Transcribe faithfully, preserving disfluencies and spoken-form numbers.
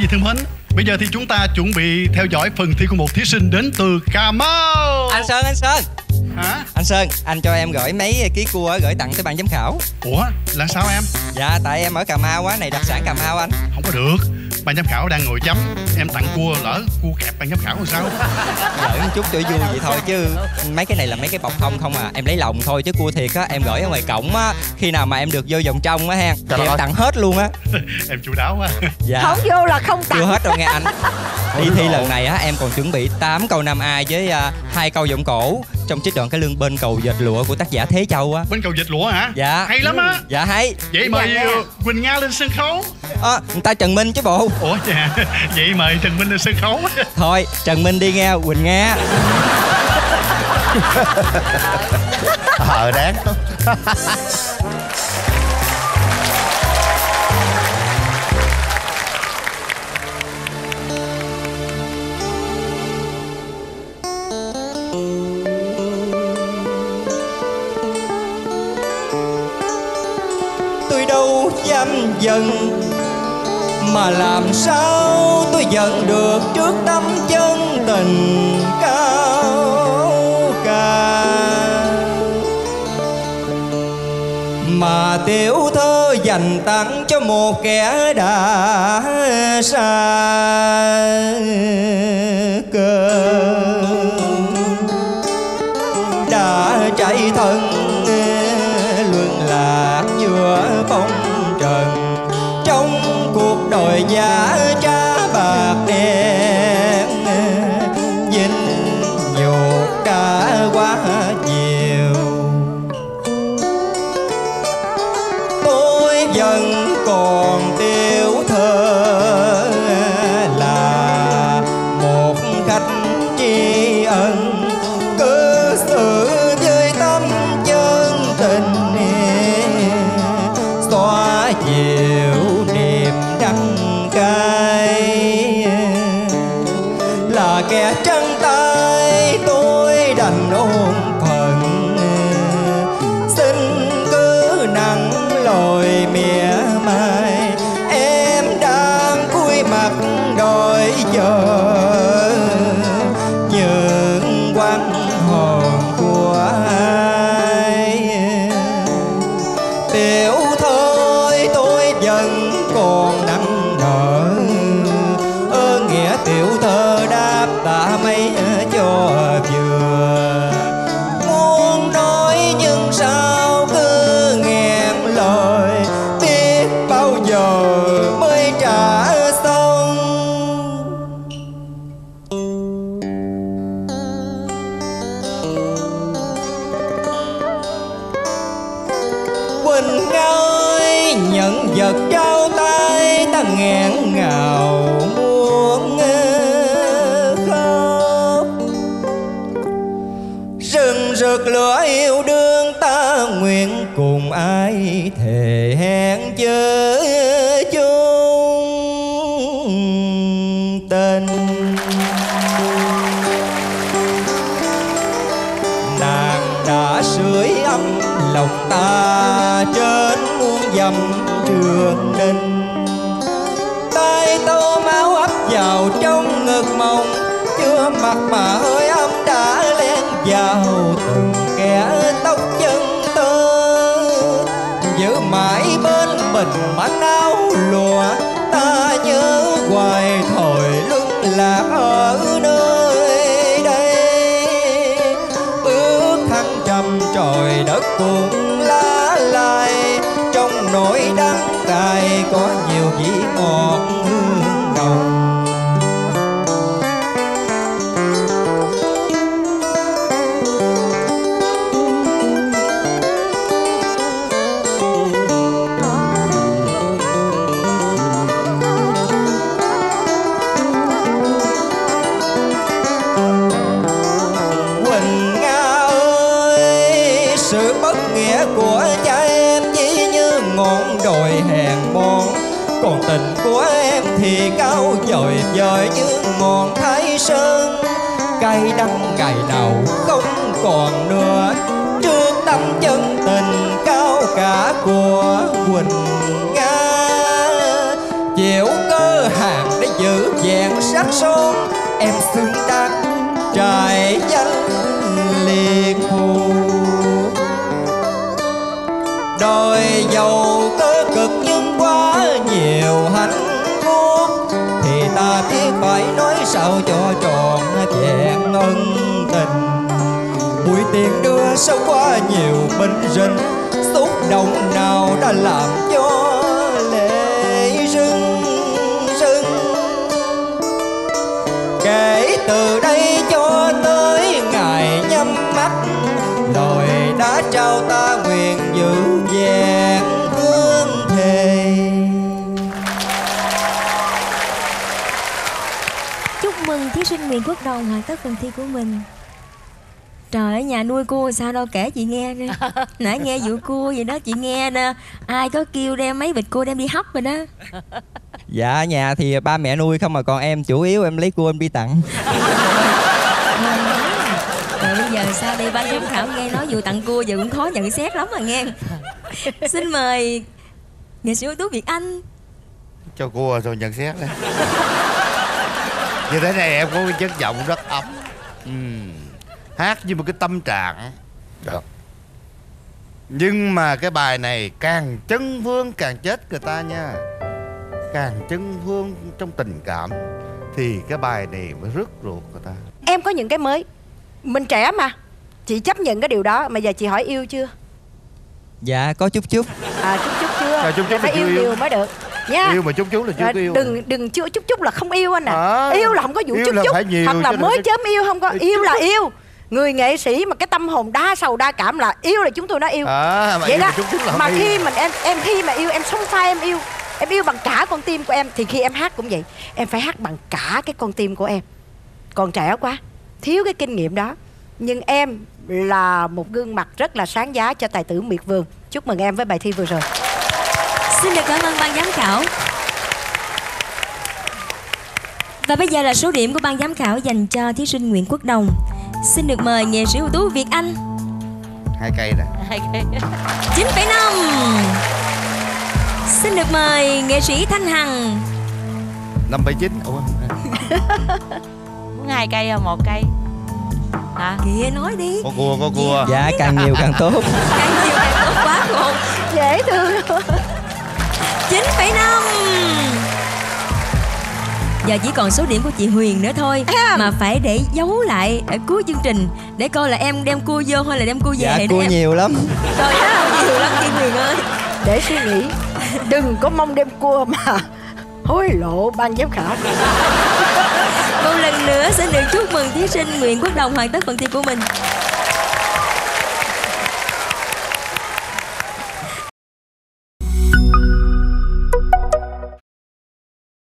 vị thân mến, bây giờ thì chúng ta chuẩn bị theo dõi phần thi của một thí sinh đến từ Cà Mau. Anh Sơn, anh Sơn. Hả? Anh Sơn, anh cho em gửi mấy ký cua gửi tặng tới ban giám khảo. Ủa, là sao em? Dạ, tại em ở Cà Mau á, này đặc sản Cà Mau anh. Không có được, ban giám khảo đang ngồi chấm, em tặng cua lỡ cua kẹp ban giám khảo làm sao? Gửi một chút cho vui vậy thôi chứ mấy cái này là mấy cái bọc không không à, em lấy lòng thôi chứ cua thiệt á em gửi ở ngoài cổng á, khi nào mà em được vô vòng trong á ha thì em tặng hết luôn á. Em chu đáo quá. Dạ. Không vô là không tặng. Chưa hết đâu nghe anh. Đi thi lần này á em còn chuẩn bị tám câu nam ai với hai câu giọng cổ trong trích đoạn cái lương bên cầu vệt lụa của tác giả Thế Châu á. Bên cầu vệt lụa hả? Dạ. Hay lắm á. Dạ hay. Vậy mời Quỳnh Nga lên sân khấu. Ờ, người ta Trần Minh chứ bộ. Ủa dạ, vậy mời Trần Minh lên sân khấu. Thôi, Trần Minh đi nghe Quỳnh Nga. Ờ, đáng. Tôi đâu dám dần mà làm sao tôi giận được trước tấm chân tình cao cả. Mà tiểu thơ dành tặng cho một kẻ đã xa cơ, đã chạy thân luân lạc giữa bóng trần đời giá trá bạc đen, dính nhục đã quá nhiều. Tôi vẫn còn tiểu thơ là một khách tri ân, cư xử với tâm chân tình xóa dịu cái là kẻ trắng tay. Tôi đành ôm phận xin cứ nặng lời mỉa mai, em đang cúi mặt đợi chờ những quán hồn của ai. Tiểu thôi tôi vẫn còn nặng tiểu thơ đáp tạ mấy cho vừa, muốn nói nhưng sao cứ nghẹn lời, biết bao giờ mới trả xong. Quỳnh Nga ơi, nhận vật trao tay ta nghẹn ngào muốn rực lửa yêu đương. Ta nguyện cùng ai thề hẹn chớ chung tình, nàng đã sưởi ấm lòng ta trên muôn dặm trường đình, tay tô máu ấp vào trong ngực mộng, chưa mặc mà hơi ấm đã len vào từng kẻ tóc chân tơ, giữ mãi bên mình mảnh áo lụa. Ta nhớ hoài thời lúc lạc ở nơi đây, bước thăng trầm trời đất cuộn lá lai, trong nỗi đắng cay có nhiều vị ngọt hương đồng. Còn tình của em thì cao dời dời như ngọn Thái Sơn, cay đắng ngày nào không còn nữa trước tấm chân tình cao cả của Quỳnh Nga. Chịu cơ hàng để em xứng đáng trải danh liệt hù. Đời giàu cơ cực nhưng quá nhiều hạnh phúc, thì ta biết phải nói sao cho tròn vẹn ân tình. Buổi tiền đưa sao quá nhiều bình rình, xúc động nào đã làm cho lệ rưng rưng. Kể từ đây cho tới ngày nhắm mắt, lời đã trao ta nguyện giữ vẹn hương thề. Chúc mừng thí sinh Nguyễn Quốc Đồng hoàn tất phần thi của mình. Trời ơi, nhà nuôi cua sao đâu, kể chị nghe nè. Nãy nghe vụ cua vậy đó chị nghe nè. Ai có kêu đem mấy vịt cua đem đi hấp rồi đó. Dạ, nhà thì ba mẹ nuôi không mà, còn em chủ yếu em lấy cua em đi tặng. Rồi bây giờ sao đi, ban giám khảo nghe nói vụ tặng cua giờ cũng khó nhận xét lắm rồi nghe. Xin mời nghệ sĩ ưu tú Việt Anh. Cho cua rồi nhận xét đấy. Như thế này em có cái chất giọng rất ấm. uhm. Hát với một cái tâm trạng được. Nhưng mà cái bài này càng chấn thương càng chết người ta nha. Càng chấn thương trong tình cảm thì cái bài này mới rứt ruột người ta. Em có những cái mới. Mình trẻ mà, chị chấp nhận cái điều đó. Mà giờ chị hỏi yêu chưa? Dạ có chút chút. À chút chút chưa? À, chút chút phải yêu, yêu nhiều mới được nha. Yêu mà chút chút là chút à, yêu. Đừng đừng chưa chút chút là không yêu anh nè. À. À, yêu là không có vụ chút chút. Hoặc là mới chớm chút... yêu không có. Yêu là yêu. Người nghệ sĩ mà cái tâm hồn đa sầu đa cảm là yêu là chúng tôi nói yêu. À, vậy đó. Mà yêu. Khi mình em em khi mà yêu em sống phai em yêu. Em yêu bằng cả con tim của em, thì khi em hát cũng vậy. Em phải hát bằng cả cái con tim của em. Còn trẻ quá, thiếu cái kinh nghiệm đó. Nhưng em là một gương mặt rất là sáng giá cho tài tử miệt vườn. Chúc mừng em với bài thi vừa rồi. Xin được cảm ơn ban giám khảo. Và bây giờ là số điểm của ban giám khảo dành cho thí sinh Nguyễn Quốc Đồng. Xin được mời nghệ sĩ ưu tú Việt Anh. Hai cây nè. Hai cây. chín phẩy năm. Xin được mời nghệ sĩ Thanh Hằng. năm phẩy chín. Ủa. Muốn hai cây à một cây? À. Kìa nói đi. Có cua, có cua. Dạ càng nhiều càng tốt. Càng nhiều càng tốt quá luôn. Dễ thương. chín phẩy năm. Giờ chỉ còn số điểm của chị Huyền nữa thôi. Mà phải để giấu lại ở cuối chương trình để coi là em đem cua vô hay là đem cua về. Dạ cua em... nhiều lắm. Trời ơi nhiều lắm chị Huyền ơi. Để suy nghĩ. Đừng có mong đem cua mà hối lộ ban giám khảo. Một lần nữa xin được chúc mừng thí sinh Nguyễn Quốc Đồng hoàn tất phần thi của mình.